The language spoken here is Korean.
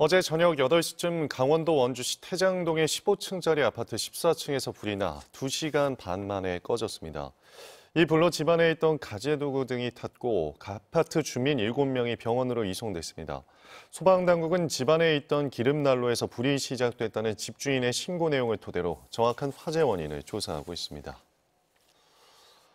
어제 저녁 8시쯤 강원도 원주시 태장동의 15층짜리 아파트 14층에서 불이 나 2시간 반 만에 꺼졌습니다. 이 불로 집안에 있던 가재도구 등이 탔고 아파트 주민 7명이 병원으로 이송됐습니다. 소방당국은 집안에 있던 기름난로에서 불이 시작됐다는 집주인의 신고 내용을 토대로 정확한 화재 원인을 조사하고 있습니다.